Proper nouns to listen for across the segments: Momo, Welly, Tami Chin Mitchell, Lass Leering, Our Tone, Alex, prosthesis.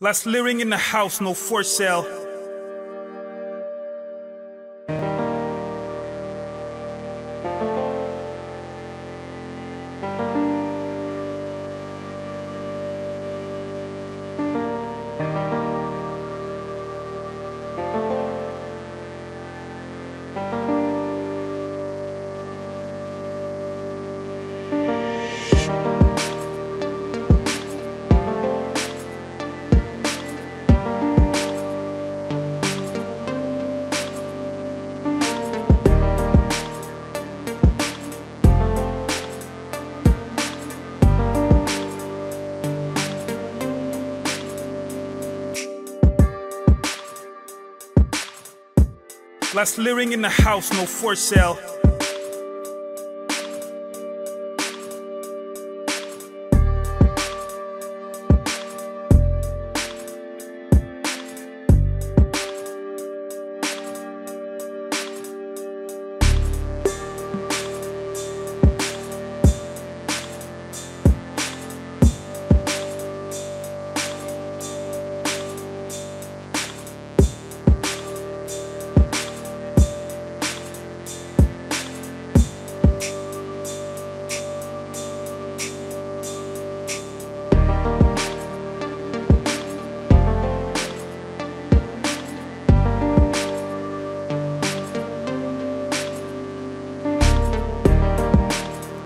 Lass Leering in the house, no for sale. Lass Leering in the house, no for sale.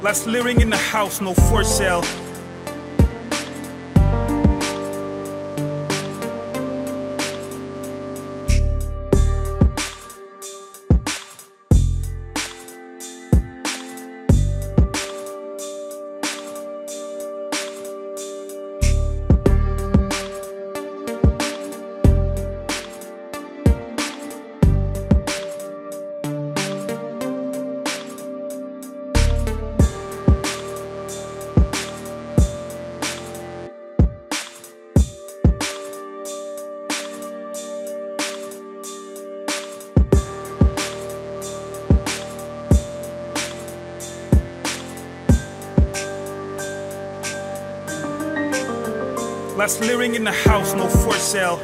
Lass Leering in the house, no for sale. Lass Leering in the house, no for sale.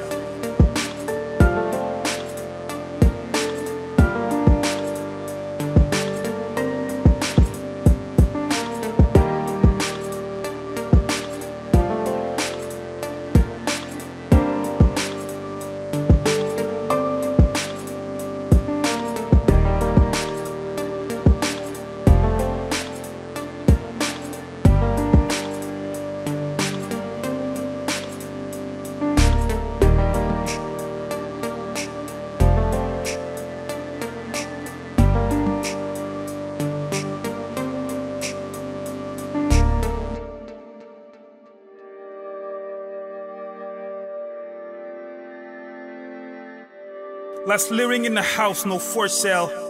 Lass Leering in the house, no for sale.